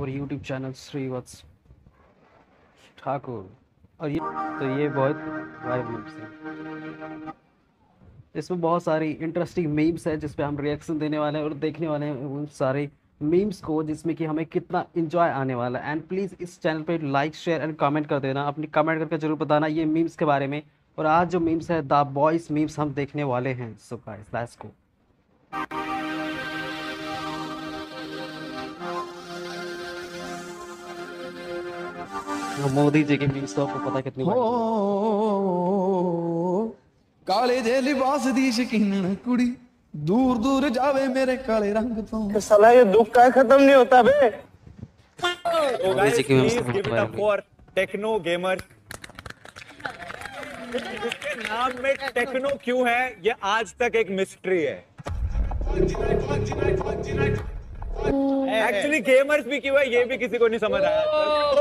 और YouTube channel Srivatsa Thakur. और ये तो ये बहुत वायरल, इसमें बहुत सारी इंटरेस्टिंग मीम्स है जिस पे हम रिएक्शन देने वाले हैं और देखने वाले हैं उन सारे मीम्स को, जिसमें कि हमें कितना एंजॉय आने वाला है। एंड प्लीज़ इस चैनल पे लाइक शेयर एंड कमेंट कर देना, अपनी कमेंट करके जरूर बताना ये मीम्स के बारे में। और आज जो मीम्स है द बॉयज मीम्स हम देखने वाले हैं। So guys let's go. Modi ji के मीम्स तो आपको पता कितनी काले जे लिबास दी शकीनन कुड़ी दूर दूर जावे मेरे काले रंग तो साला ये दुख का खत्म नहीं होता बे। Oh guys please give it up for techno gamer. इसके नाम में टेक्नो क्यों है ये आज तक एक मिस्ट्री है। एक्चुअली गेमर्स भी क्यों है ये भी किसी को नहीं समझ आया।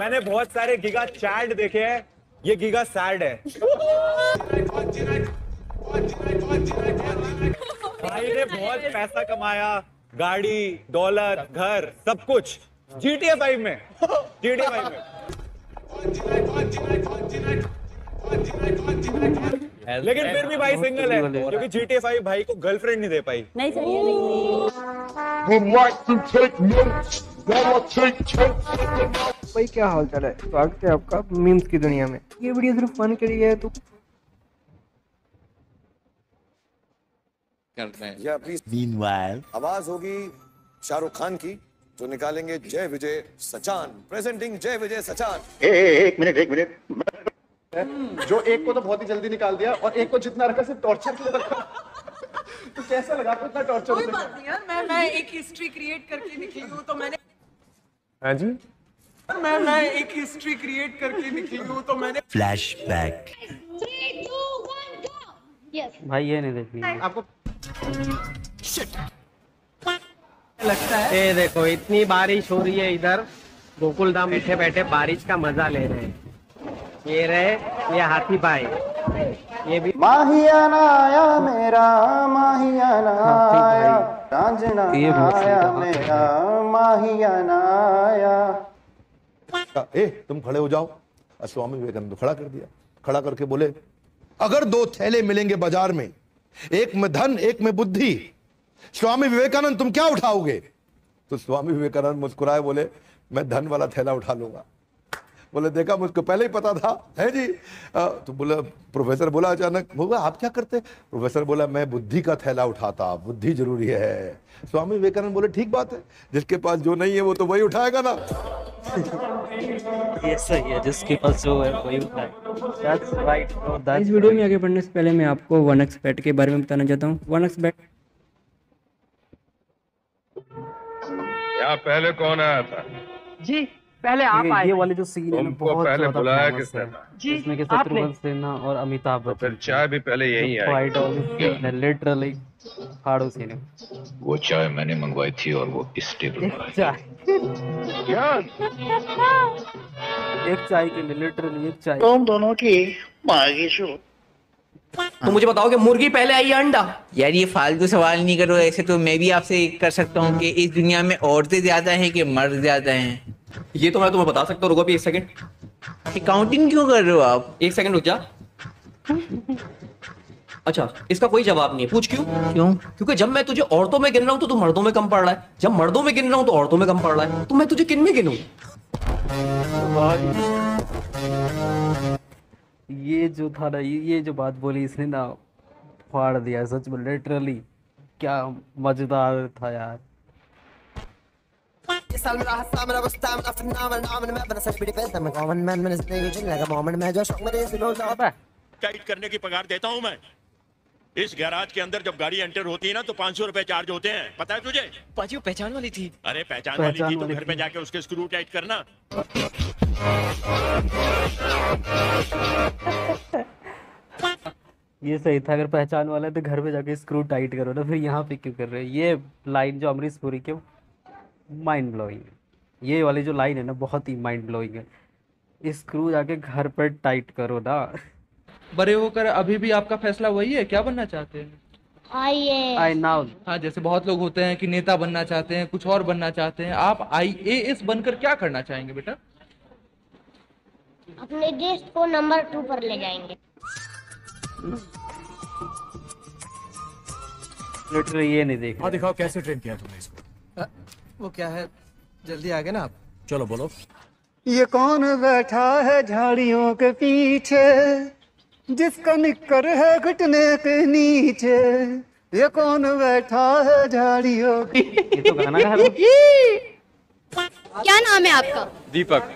मैंने बहुत सारे गीगा चैट देखे हैं, ये गीगा सैड है। भाई ने बहुत पैसा कमाया, गाड़ी दौलत घर सब कुछ GTA 5 में। लेकिन फिर भी भाई सिंगल है क्योंकि GTA 5 भाई को गर्लफ्रेंड नहीं दे पाई। नहीं चाहिए नहीं। भाई क्या हाल चाल है, स्वागत है आपका मीम्स की दुनिया में। ये वीडियो सिर्फ फन के लिए है तो करते हैं या प्लीज। मीनवाइल आवाज होगी शाहरुख खान की, जो निकालेंगे जय विजय सचान। प्रेजेंटिंग जय विजय सचान। एक मिनट जो एक को तो बहुत ही जल्दी निकाल दिया और एक को जितना रखा सिर्फ टॉर्चर के लिए रखा। तो कैसा लगा कितना टॉर्चर हो गया। मैं एक हिस्ट्री क्रिएट करके निकली हूं तो मैंने फ्लैशबैक। 3 2 1 गो। यस भाई ये नहीं देखी आपको। शिट लगता है ये देखो इतनी बारिश हो रही है, इधर गोकुल धाम बैठे बैठे बारिश का मजा ले रहे हैं। ये रहे ये हाथी भाई, ये भी माहियाना आया मेरा माहियाना आया राजना आया मेरा माहियाना आया। ए तुम खड़े हो जाओ। स्वामी विवेकानंद खड़ा कर दिया, खड़ा करके बोले अगर 2 थैले मिलेंगे बाजार में, एक में धन एक में बुद्धि, स्वामी विवेकानंद तुम क्या उठाओगे। तो स्वामी विवेकानंद मुस्कुराए, बोले मैं धन वाला थैला उठा लूंगा। बोले देखा मुझको पहले ही पता था है जी। तो बोला प्रोफेसर बोला अचानक, बोला आप क्या करते। प्रोफेसर बोला मैं बुद्धि का थैला उठाता, बुद्धि जरूरी है। स्वामी विवेकानंद बोले ठीक बात है, जिसके पास जो नहीं है वो तो वही उठाएगा ना। ये सही है, जिसके पास जो है वही उठाएगा। That's right. इस वीडियो में आगे बढ़ने से पहले मैं आपको 1x बेट के बारे में बताना चाहता हूँ। 1x बेट या पहले कौन आया था जी, पहले आप आए। ये वाले जो सीन है बहुत ज्यादा जी, इसमें के शत्रुघ्न सिन्हा और अमिताभ बच्चन। फिर चाय भी पहले यही आई, लिटरली फाड़ो सीन है। वो चाय मैंने मंगवाई थी और वो इस टेबल पर एक चाय के लिए लिटरली एक चाय। तुम दोनों की मांगी शो। तो मुझे बताओ कि मुर्गी पहले आई या अंडा। यार ये फालतू सवाल नहीं करो, ऐसे तो मैं भी आपसे कर सकता हूँ कि इस दुनिया में औरतें ज्यादा हैं कि मर्द ज्यादा हैं। ये तो मैं तुम्हें बता सकता हूँ, रुको भी 1 सेकंड। काउंटिंग क्यों कर रहे हो आप, 1 सेकंड रुक जा। अच्छा इसका कोई जवाब नहीं है, पूछ क्यों? क्योंकि जब मैं तुझे औरतों में गिन रहा हूँ तो तू मर्दों में कम पड़ रहा है, जब मर्दों में गिन रहा हूँ तो औरतों में कम पड़ रहा है, तो मैं तुझे किन में गिनूं। ये जो था ना, ये जो बात बोली इसने ना फाड़ दिया सच में, लिटरली। क्या मजेदार था यार। टाइट करने की पगार देता हूं मैं। इस गैराज के अंदर जब गाड़ी एंटर होती है ना तो 500 रुपए चार्ज होते हैं, पता है तुझे। पाजी वो पहचान वाली थी। अरे पहचान वाली थी तो घर पे जाके उसके स्क्रू टाइट करना। ये सही था, अगर पहचान वाला है तो घर पे जाके स्क्रू टाइट करो ना, फिर यहाँ पे क्यों कर रहे हो। ये लाइन जो अमरीश पुरी के माइंड ब्लोइंग है, ये वाली जो लाइन है ना बहुत ही माइंड ब्लोइंग है। स्क्रू जाके घर पर टाइट करो ना। बड़े होकर अभी भी आपका फैसला वही है क्या बनना चाहते हैं। I A S. हाँ, जैसे बहुत लोग होते हैं कि नेता बनना चाहते हैं, कुछ और बनना चाहते हैं, आप IAS बनकर क्या करना चाहेंगे बेटा? अपने देश को नंबर 2 पर ले जाएंगे। ये नहीं देखा। हाँ, दिखाओ कैसे ट्रेन किया तुमने इसको। वो क्या है, जल्दी आ गए ना आप। चलो बोलो। ये कौन बैठा है झाड़ियों के पीछे, जिसका निक्कर है घुटने के नीचे, ये कौन बैठा है झाड़ियों के। ये तो गाना है। क्या नाम है आपका? दीपक।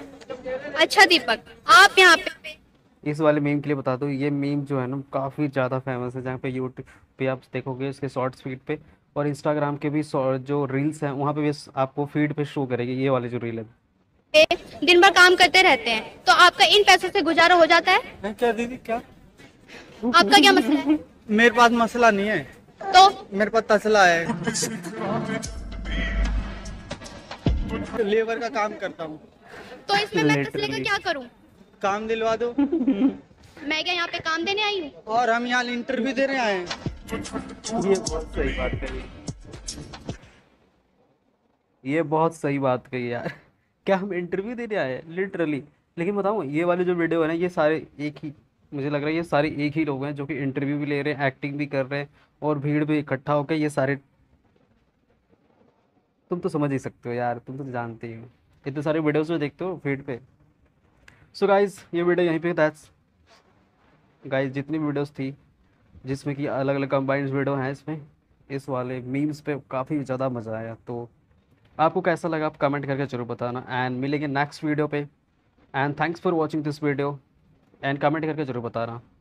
अच्छा दीपक, आप यहाँ पे इस वाले मीम के लिए बता दो, ये मीम जो है ना काफ़ी ज़्यादा फेमस है, जहाँ पे यूट्यूब पे आप देखोगे इसके शॉर्ट्स फीड पे, और इंस्टाग्राम के भी जो रील्स हैं वहाँ पे भी आपको फीड पे शो करेगी ये वाली जो रील है। दिन भर काम करते रहते हैं तो आपका इन पैसों से गुजारा हो जाता है क्या दीदी? क्या आपका क्या मसला है? मेरे पास मसला नहीं है। तो मेरे पास तसला है, लेबर का काम करता हूँ। तो इसमें मैं तसले का क्या करूँ? काम दिलवा दो। मैं क्या यहाँ पे काम देने आई हूँ? और हम यहाँ इंटरव्यू देने आए हैं। ये बहुत सही बात कही, ये बहुत सही बात कही यार। क्या हम इंटरव्यू देने आए हैं लिटरली। लेकिन बताऊँ ये वाले जो वीडियो है ना, ये सारे एक ही, मुझे लग रहा है ये सारे एक ही लोग हैं जो कि इंटरव्यू भी ले रहे हैं, एक्टिंग भी कर रहे हैं, और भीड़ भी इकट्ठा होकर ये सारे। तुम तो समझ ही सकते हो यार, तुम तो जानते ही हो, इतने सारे वीडियोज़ में देखते हो फीड पे। सो गाइज़ ये वीडियो यहीं पे दैट्स गाइज़, जितनी वीडियोस थी जिसमें कि अलग अलग कंबाइंड वीडियो हैं, इसमें इस वाले मीम्स पे काफ़ी ज़्यादा मज़ा आया। तो आपको कैसा लगा आप कमेंट करके जरूर बताना, एंड मिलेंगे नेक्स्ट वीडियो पे, and thanks for watching this video, and comment करके जरूर बताना।